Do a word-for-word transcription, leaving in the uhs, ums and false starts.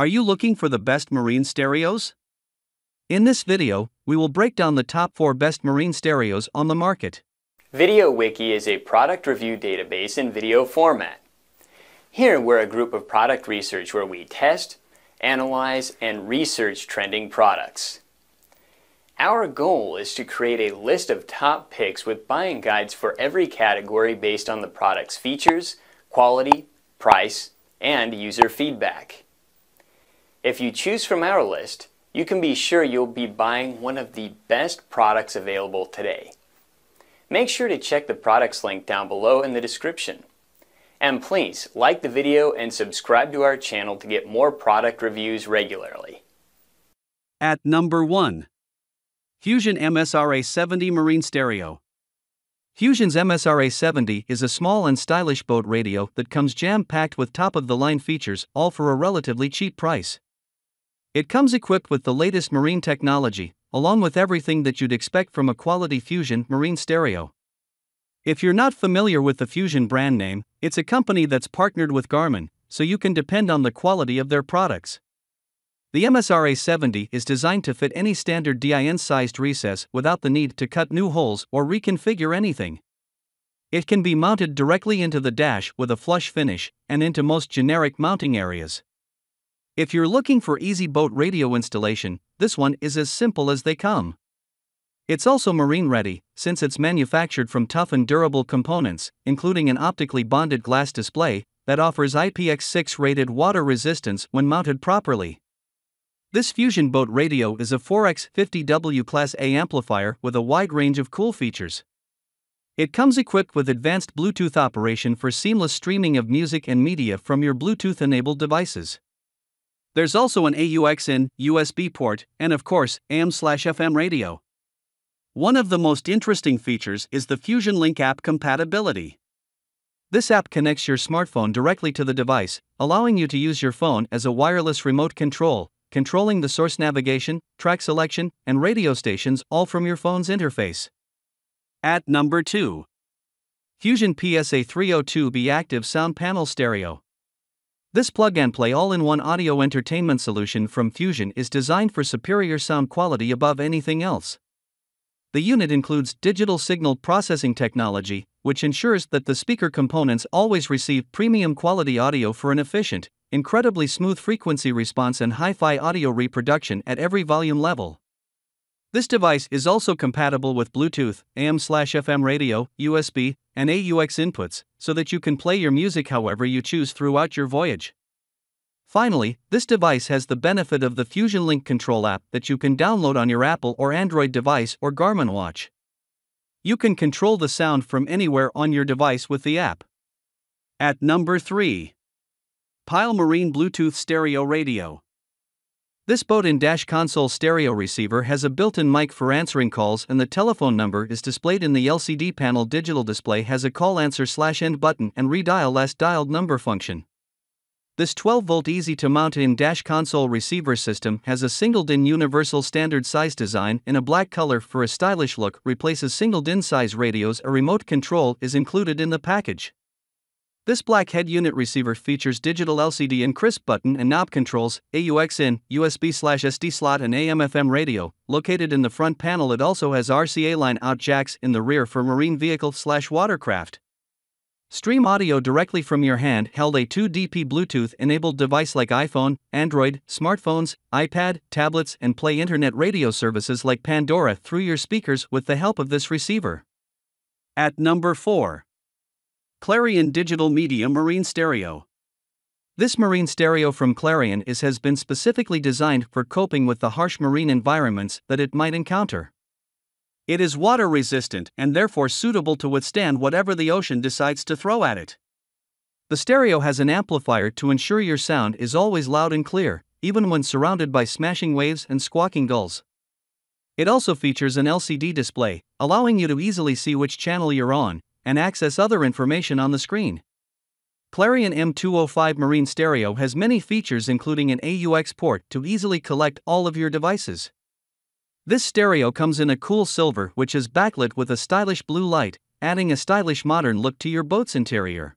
Are you looking for the best marine stereos? In this video, we will break down the top four best marine stereos on the market. VideoWiki is a product review database in video format. Here we're a group of product research where we test, analyze, and research trending products. Our goal is to create a list of top picks with buying guides for every category based on the product's features, quality, price, and user feedback. If you choose from our list, you can be sure you'll be buying one of the best products available today. Make sure to check the products link down below in the description. And please like the video and subscribe to our channel to get more product reviews regularly. At number one, Fusion M S R A seventy Marine Stereo. Fusion's M S R A seventy is a small and stylish boat radio that comes jam-packed with top-of-the-line features, all for a relatively cheap price. It comes equipped with the latest marine technology, along with everything that you'd expect from a quality Fusion marine stereo. If you're not familiar with the Fusion brand name, it's a company that's partnered with Garmin, so you can depend on the quality of their products. The M S R A seventy is designed to fit any standard DIN-sized recess without the need to cut new holes or reconfigure anything. It can be mounted directly into the dash with a flush finish and into most generic mounting areas. If you're looking for easy boat radio installation, this one is as simple as they come. It's also marine ready, since it's manufactured from tough and durable components, including an optically bonded glass display that offers I P X six rated water resistance when mounted properly. This Fusion boat radio is a four by fifty watt Class A amplifier with a wide range of cool features. It comes equipped with advanced Bluetooth operation for seamless streaming of music and media from your Bluetooth-enabled devices. There's also an A U X in, U S B port, and of course, A M slash F M radio. One of the most interesting features is the Fusion Link app compatibility. This app connects your smartphone directly to the device, allowing you to use your phone as a wireless remote control, controlling the source navigation, track selection, and radio stations all from your phone's interface. At number two, Fusion P S A three oh two B Active Sound Panel Stereo. This plug-and-play all-in-one audio entertainment solution from Fusion is designed for superior sound quality above anything else. The unit includes digital signal processing technology, which ensures that the speaker components always receive premium quality audio for an efficient, incredibly smooth frequency response and hi-fi audio reproduction at every volume level. This device is also compatible with Bluetooth, A M slash F M radio, U S B, and A U X inputs, so that you can play your music however you choose throughout your voyage. Finally, this device has the benefit of the Fusion Link Control app that you can download on your Apple or Android device or Garmin watch. You can control the sound from anywhere on your device with the app. At number three, Pyle Marine Bluetooth Stereo Radio. This boat-in-dash console stereo receiver has a built-in mic for answering calls, and the telephone number is displayed in the L C D panel. Digital display has a call answer slash end button and redial last dialed number function. This twelve volt easy-to-mount in-dash console receiver system has a single-DIN universal standard size design in a black color for a stylish look, replaces single-DIN size radios. A remote control is included in the package. This black head unit receiver features digital L C D and crisp button and knob controls, A U X in, U S B slash S D slot, and A M F M radio, located in the front panel. It also has R C A line out jacks in the rear for marine vehicle slash watercraft. Stream audio directly from your hand-held A two D P Bluetooth-enabled device like iPhone, Android, smartphones, iPad, tablets, and play internet radio services like Pandora through your speakers with the help of this receiver. At number four, Clarion Digital Media Marine Stereo. This marine stereo from Clarion is has been specifically designed for coping with the harsh marine environments that it might encounter. It is water resistant and therefore suitable to withstand whatever the ocean decides to throw at it. The stereo has an amplifier to ensure your sound is always loud and clear, even when surrounded by smashing waves and squawking gulls. It also features an L C D display, allowing you to easily see which channel you're on and access other information on the screen. Clarion M two oh five Marine Stereo has many features, including an A U X port to easily collect all of your devices. This stereo comes in a cool silver which is backlit with a stylish blue light, adding a stylish modern look to your boat's interior.